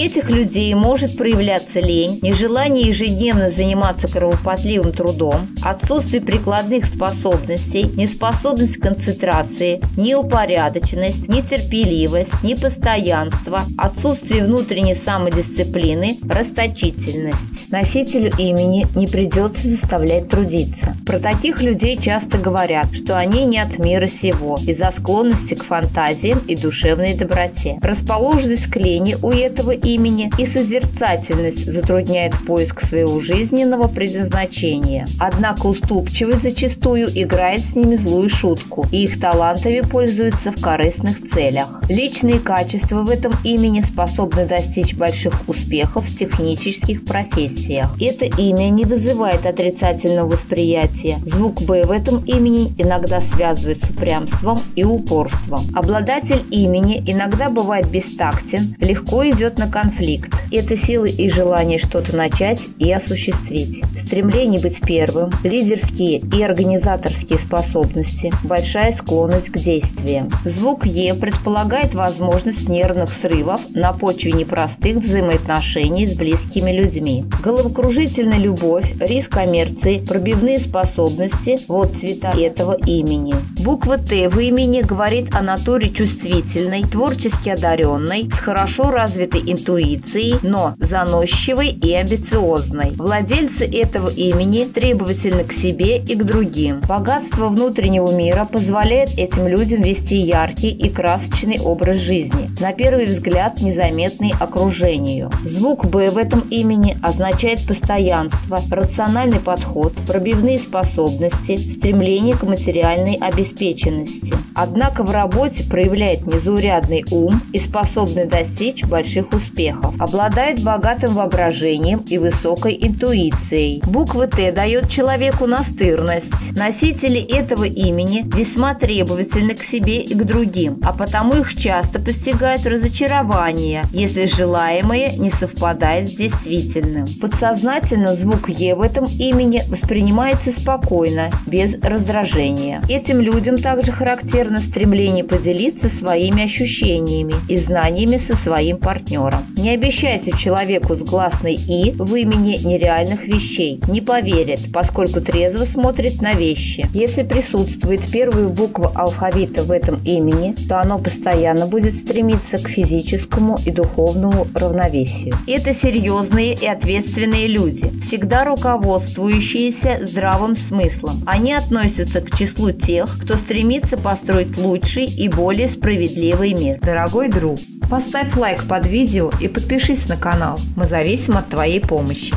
этих людей может проявляться лень, нежелание ежедневно заниматься кровопотливым трудом, отсутствие прикладных способностей, неспособность к концентрации, неупорядоченность, нетерпеливость, непостоянство, отсутствие внутренней самодисциплины, расточительность. Носителю имени не придется заставлять трудиться. Про таких людей часто говорят, что они не от мира сего из-за склонности к фантазиям и душевной доброте. Расположенность к лени у этого имени и созерцательность затрудняет поиск своего жизненного предназначения. Однако уступчивость зачастую играет с ними злую шутку, и их талантами пользуются в корыстных целях. Личные качества в этом имени способны достичь больших успехов в технических профессиях. Это имя не вызывает отрицательного восприятия. Звук «Б» в этом имени иногда связывают с упрямством и упорством. Обладатель имени иногда бывает бестактен, легко идет на конфликт. Это силы и желание что-то начать и осуществить, стремление быть первым, лидерские и организаторские способности, большая склонность к действиям. Звук «Е» предполагает возможность нервных срывов на почве непростых взаимоотношений с близкими людьми. Головокружительная любовь, риск коммерции, пробивные способности – вот цвета этого имени. Буква «Т» в имени говорит о натуре чувствительной, творчески одаренной, с хорошо развитой интуицией, но заносчивой и амбициозной. Владельцы этого имени требовательны к себе и к другим. Богатство внутреннего мира позволяет этим людям вести яркий и красочный образ жизни, на первый взгляд незаметный окружению. Звук «Б» в этом имени означает постоянство, рациональный подход, пробивные способности, стремление к материальной обеспеченности. Однако в работе проявляет незаурядный ум и способны достичь больших успехов. Обладает богатым воображением и высокой интуицией. Буква «Т» дает человеку настырность. Носители этого имени весьма требовательны к себе и к другим, а потому их часто постигают разочарования, если желаемое не совпадает с действительным. Подсознательно звук «Е» в этом имени воспринимается спокойно, без раздражения. Этим людям также характерно стремление поделиться своими ощущениями и знаниями со своим партнером. Не обещайте человеку с гласной «и» в имени нереальных вещей. Не поверит, поскольку трезво смотрит на вещи. Если присутствует первая буква алфавита в этом имени, то оно постоянно будет стремиться к физическому и духовному равновесию. Это серьезные и ответственные люди, всегда руководствующиеся здравым смыслом. Они относятся к числу тех, кто стремится построить лучший и более справедливый мир. Дорогой друг, поставь лайк под видео и подпишись на канал. Мы зависим от твоей помощи.